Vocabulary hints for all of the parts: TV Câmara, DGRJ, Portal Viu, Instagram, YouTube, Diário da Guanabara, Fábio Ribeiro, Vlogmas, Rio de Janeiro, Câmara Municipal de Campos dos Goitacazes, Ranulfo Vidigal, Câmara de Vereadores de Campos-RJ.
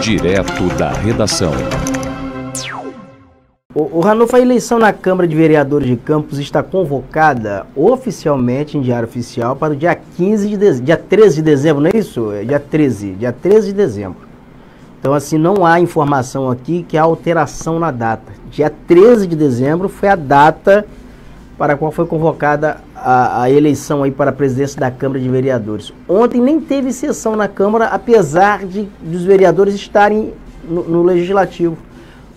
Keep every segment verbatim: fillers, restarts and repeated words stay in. Direto da redação. O, o Ranulfo, a eleição na Câmara de Vereadores de Campos está convocada oficialmente em diário oficial para o dia quinze de dezembro, dia treze de dezembro, não é isso? É dia treze, dia treze de dezembro. Então assim, não há informação aqui que há alteração na data. Dia treze de dezembro foi a data para a qual foi convocada a, a eleição aí para a presidência da Câmara de Vereadores. Ontem nem teve sessão na Câmara, apesar de dos vereadores estarem no, no Legislativo.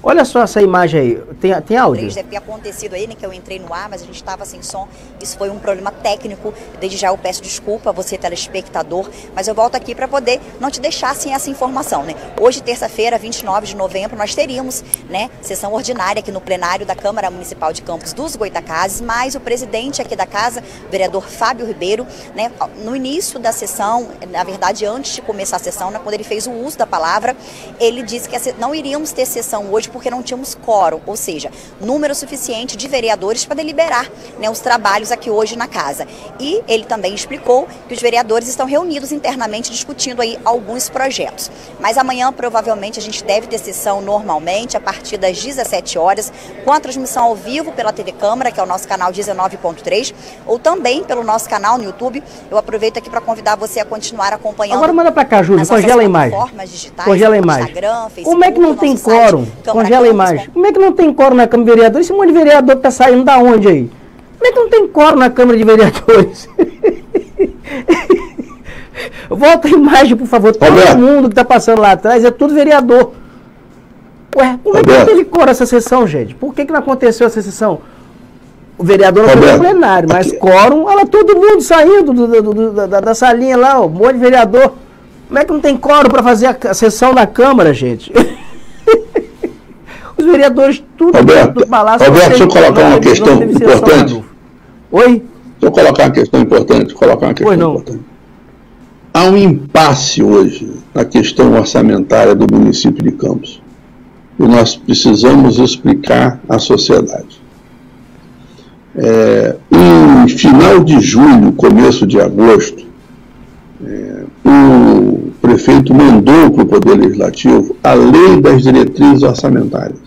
Olha só essa imagem aí, tem, tem áudio? Isso deve ter acontecido aí, né, que eu entrei no ar, mas a gente estava sem som, isso foi um problema técnico, desde já eu peço desculpa a você telespectador, mas eu volto aqui para poder não te deixar sem essa informação, né. Hoje, terça-feira, vinte e nove de novembro, nós teríamos, né, sessão ordinária aqui no plenário da Câmara Municipal de Campos dos Goitacazes, mas o presidente aqui da casa, o vereador Fábio Ribeiro, né, no início da sessão, na verdade antes de começar a sessão, né, quando ele fez o uso da palavra, ele disse que não iríamos ter sessão hoje, porque não tínhamos quórum, ou seja, número suficiente de vereadores para deliberar, né, os trabalhos aqui hoje na casa. E ele também explicou que os vereadores estão reunidos internamente discutindo aí alguns projetos. Mas amanhã provavelmente a gente deve ter sessão normalmente a partir das dezessete horas, com a transmissão ao vivo pela T V Câmara, que é o nosso canal dezenove ponto três, ou também pelo nosso canal no YouTube. Eu aproveito aqui para convidar você a continuar acompanhando. Agora manda para cá, Júlio, congela a imagem. Digitais, congela a imagem. Instagram, Facebook, como é que não tem quórum? Site, congela a imagem. Como é que não tem quórum na Câmara de Vereadores? Esse monte de vereador que tá saindo da onde aí? Como é que não tem quórum na Câmara de Vereadores? Volta a imagem, por favor. Todo mundo que tá passando lá atrás é tudo vereador. Ué, como é que não teve quórum essa sessão, gente? Por que que não aconteceu essa sessão? O vereador não foi no plenário, mas quórum, olha lá, todo mundo saindo do, do, do, da, da salinha lá, ó, um monte de vereador. Como é que não tem quórum para fazer a, a sessão da Câmara, gente? Os vereadores, tudo Roberto, do Palácio... Roberto, deixa eu colocar uma questão importante. Oi? Deixa eu colocar uma questão importante. Colocar uma questão pois não. Importante. Há um impasse hoje na questão orçamentária do município de Campos. E nós precisamos explicar à sociedade. É, em final de julho, começo de agosto, é, o prefeito mandou para o Poder Legislativo a lei das diretrizes orçamentárias,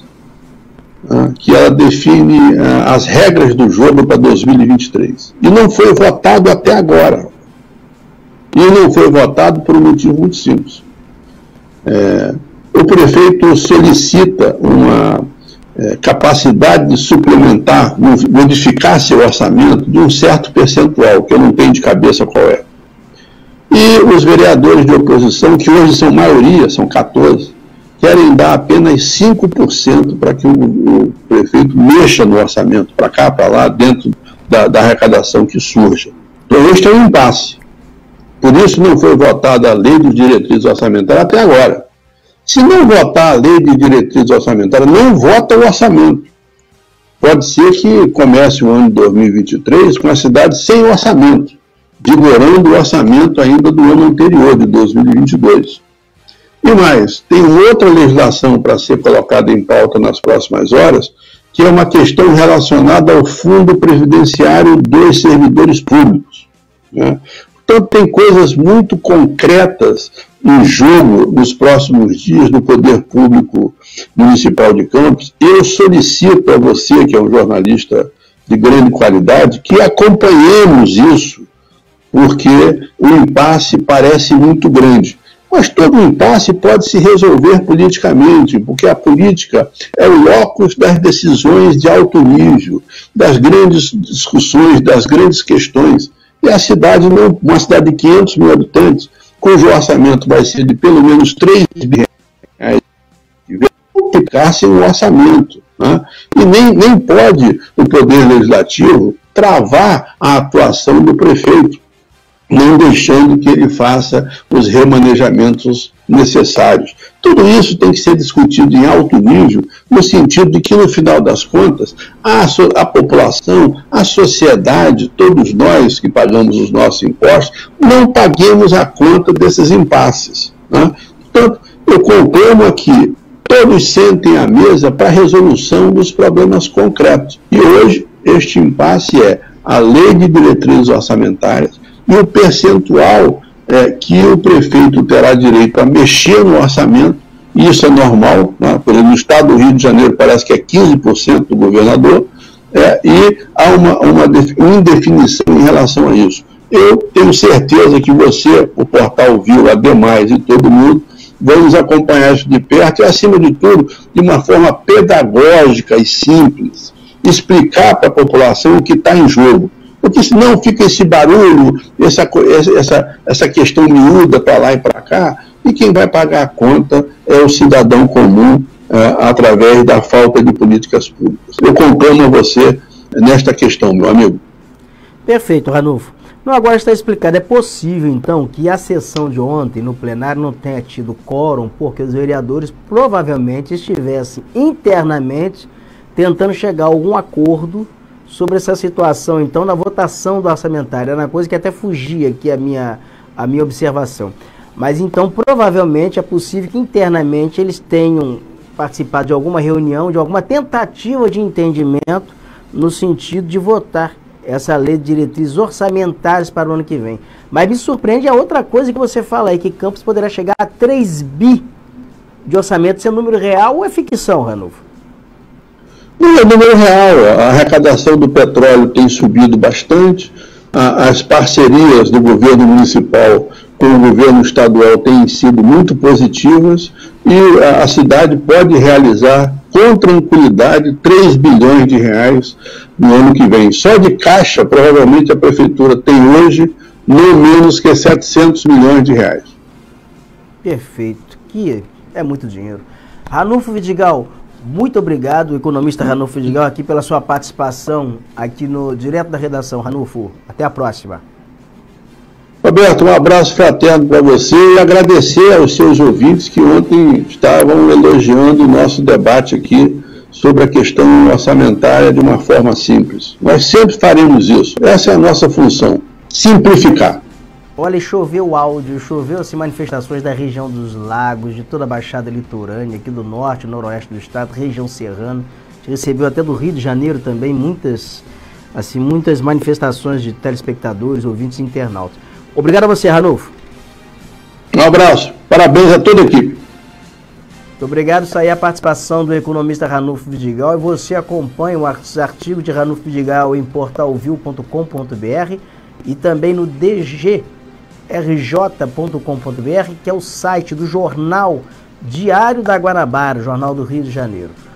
que ela define as regras do jogo para dois mil e vinte e três. E não foi votado até agora. E não foi votado por um motivo muito simples. É, o prefeito solicita uma é, capacidade de suplementar, modificar seu orçamento de um certo percentual, que eu não tenho de cabeça qual é. E os vereadores de oposição, que hoje são maioria, são quatorze, querem dar apenas cinco por cento para que o, o prefeito mexa no orçamento, para cá, para lá, dentro da, da arrecadação que surge. Então, hoje tem um impasse. Por isso não foi votada a lei de diretrizes orçamentárias até agora. Se não votar a lei de diretrizes orçamentárias, não vota o orçamento. Pode ser que comece o ano de dois mil e vinte e três com a cidade sem orçamento, vigorando o orçamento ainda do ano anterior, de dois mil e vinte e dois. E mais, tem outra legislação para ser colocada em pauta nas próximas horas, que é uma questão relacionada ao fundo previdenciário dos servidores públicos, né? Então, tem coisas muito concretas em jogo nos próximos dias do Poder Público Municipal de Campos. Eu solicito a você, que é um jornalista de grande qualidade, que acompanhemos isso, porque o impasse parece muito grande. Mas todo impasse pode se resolver politicamente, porque a política é o locus das decisões de alto nível, das grandes discussões, das grandes questões. E a cidade, não, uma cidade de quinhentos mil habitantes, cujo orçamento vai ser de pelo menos três bilhões de reais, vai complicar sem o orçamento, né? E nem, nem pode o Poder Legislativo travar a atuação do prefeito, não deixando que ele faça os remanejamentos necessários. Tudo isso tem que ser discutido em alto nível, no sentido de que, no final das contas, a, so a população, a sociedade, todos nós que pagamos os nossos impostos, não paguemos a conta desses impasses, né? Portanto, eu conclamo aqui, todos sentem à mesa para a resolução dos problemas concretos. E hoje, este impasse é a lei de diretrizes orçamentárias e o percentual é, que o prefeito terá direito a mexer no orçamento, e isso é normal, né? Por exemplo, no estado do Rio de Janeiro parece que é quinze por cento do governador, é, e há uma, uma indefinição em relação a isso. Eu tenho certeza que você, o Portal Viu, a Demais e todo mundo, vamos acompanhar isso de perto e, acima de tudo, de uma forma pedagógica e simples, explicar para a população o que está em jogo. Porque senão fica esse barulho, essa, essa, essa questão miúda para lá e para cá, e quem vai pagar a conta é o cidadão comum, é, através da falta de políticas públicas. Eu conclamo você nesta questão, meu amigo. Perfeito, Ranulfo. Não, agora está explicado. É possível, então, que a sessão de ontem no plenário não tenha tido quórum, porque os vereadores provavelmente estivessem internamente tentando chegar a algum acordo sobre essa situação, então, na votação do orçamentário. Era uma coisa que até fugia aqui a minha, a minha observação. Mas, então, provavelmente é possível que internamente eles tenham participado de alguma reunião, de alguma tentativa de entendimento no sentido de votar essa lei de diretrizes orçamentárias para o ano que vem. Mas me surpreende a outra coisa que você fala aí, que Campos poderá chegar a três bi de orçamento, se é número real ou é ficção, Ranulfo? Não, é número real. A arrecadação do petróleo tem subido bastante, as parcerias do governo municipal com o governo estadual têm sido muito positivas e a cidade pode realizar com tranquilidade três bilhões de reais no ano que vem. Só de caixa, provavelmente, a prefeitura tem hoje não menos que setecentos milhões de reais. Perfeito, que é muito dinheiro. Ranulfo Vidigal, muito obrigado, economista Ranulfo Vidigal, aqui pela sua participação aqui no Direto da Redação. Ranulfo, até a próxima. Roberto, um abraço fraterno para você e agradecer aos seus ouvintes que ontem estavam elogiando o nosso debate aqui sobre a questão orçamentária de uma forma simples. Nós sempre faremos isso. Essa é a nossa função, simplificar. Olha, choveu áudio, choveu-se manifestações da região dos lagos, de toda a Baixada Litorânea, aqui do norte, noroeste do estado, região serrana. A gente recebeu até do Rio de Janeiro também muitas, assim, muitas manifestações de telespectadores, ouvintes e internautas. Obrigado a você, Ranulfo. Um abraço. Parabéns a toda a equipe. Muito obrigado. Isso aí é a participação do economista Ranulfo Vidigal. E você acompanha os artigos de Ranulfo Vidigal em portal viu ponto com ponto br e também no D G R J ponto com ponto br, que é o site do jornal Diário da Guanabara, Jornal do Rio de Janeiro.